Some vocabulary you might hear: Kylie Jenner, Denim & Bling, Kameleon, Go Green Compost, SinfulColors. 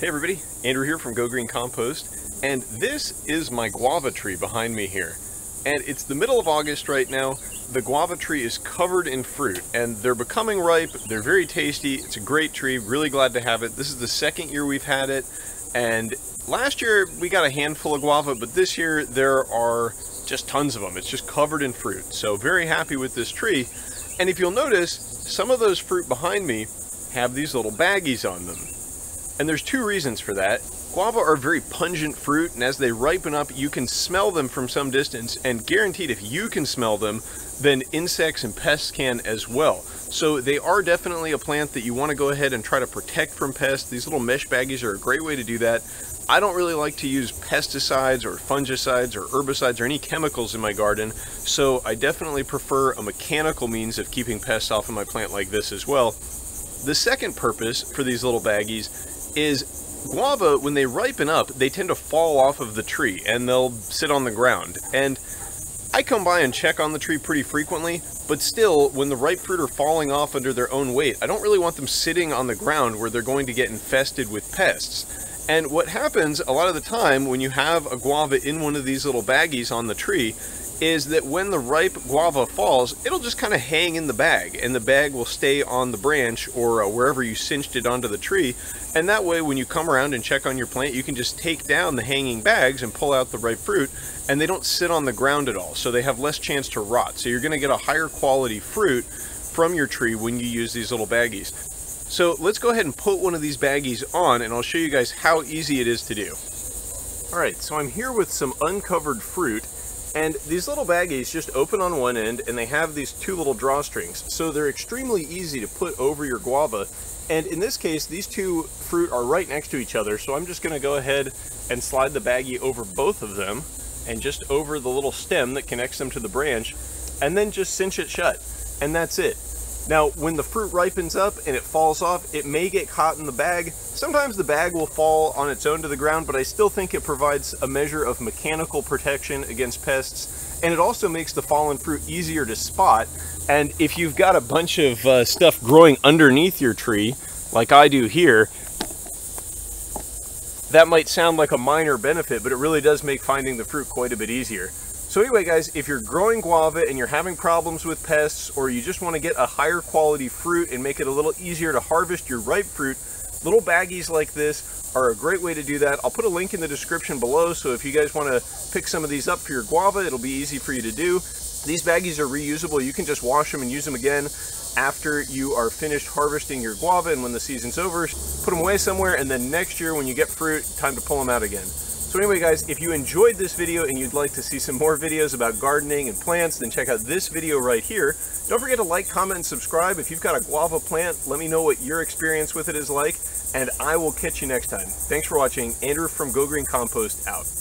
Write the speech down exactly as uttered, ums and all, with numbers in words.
Hey everybody, Andrew here from Go Green Compost, and this is my guava tree behind me here. And it's the middle of August right now. The guava tree is covered in fruit, and they're becoming ripe. They're very tasty. It's a great tree. Really glad to have it. This is the second year we've had it, and last year we got a handful of guava, but this year there are just tons of them. It's just covered in fruit. So very happy with this tree. And if you'll notice, some of those fruit behind me have these little baggies on them. And there's two reasons for that. Guava are very pungent fruit, and as they ripen up, you can smell them from some distance, and guaranteed if you can smell them, then insects and pests can as well. So they are definitely a plant that you want to go ahead and try to protect from pests. These little mesh baggies are a great way to do that. I don't really like to use pesticides or fungicides or herbicides or any chemicals in my garden, so I definitely prefer a mechanical means of keeping pests off of my plant like this as well. The second purpose for these little baggies is guava, when they ripen up, they tend to fall off of the tree and they'll sit on the ground. And I come by and check on the tree pretty frequently, but still, when the ripe fruit are falling off under their own weight, I don't really want them sitting on the ground where they're going to get infested with pests. And what happens a lot of the time when you have a guava in one of these little baggies on the tree is that when the ripe guava falls, it'll just kind of hang in the bag, and the bag will stay on the branch or uh, wherever you cinched it onto the tree. And that way, when you come around and check on your plant, you can just take down the hanging bags and pull out the ripe fruit, and they don't sit on the ground at all. So they have less chance to rot. So you're going to get a higher quality fruit from your tree when you use these little baggies. So let's go ahead and put one of these baggies on, and I'll show you guys how easy it is to do. All right, so I'm here with some uncovered fruit, and these little baggies just open on one end, and they have these two little drawstrings. So they're extremely easy to put over your guava. And in this case, these two fruit are right next to each other. So I'm just gonna go ahead and slide the baggie over both of them and just over the little stem that connects them to the branch, and then just cinch it shut. And that's it. Now, when the fruit ripens up and it falls off, it may get caught in the bag. Sometimes the bag will fall on its own to the ground, but I still think it provides a measure of mechanical protection against pests. And it also makes the fallen fruit easier to spot. And if you've got a bunch of uh, stuff growing underneath your tree, like I do here, that might sound like a minor benefit, but it really does make finding the fruit quite a bit easier. So anyway, guys, if you're growing guava and you're having problems with pests, or you just want to get a higher quality fruit and make it a little easier to harvest your ripe fruit, little baggies like this are a great way to do that. I'll put a link in the description below, so if you guys want to pick some of these up for your guava, it'll be easy for you to do. These baggies are reusable. You can just wash them and use them again after you are finished harvesting your guava, and when the season's over, put them away somewhere, and then next year when you get fruit, time to pull them out again. So anyway, guys, if you enjoyed this video and you'd like to see some more videos about gardening and plants, then check out this video right here. Don't forget to like, comment, and subscribe. If you've got a guava plant, let me know what your experience with it is like, and I will catch you next time. Thanks for watching. Andrew from Go Green Compost out.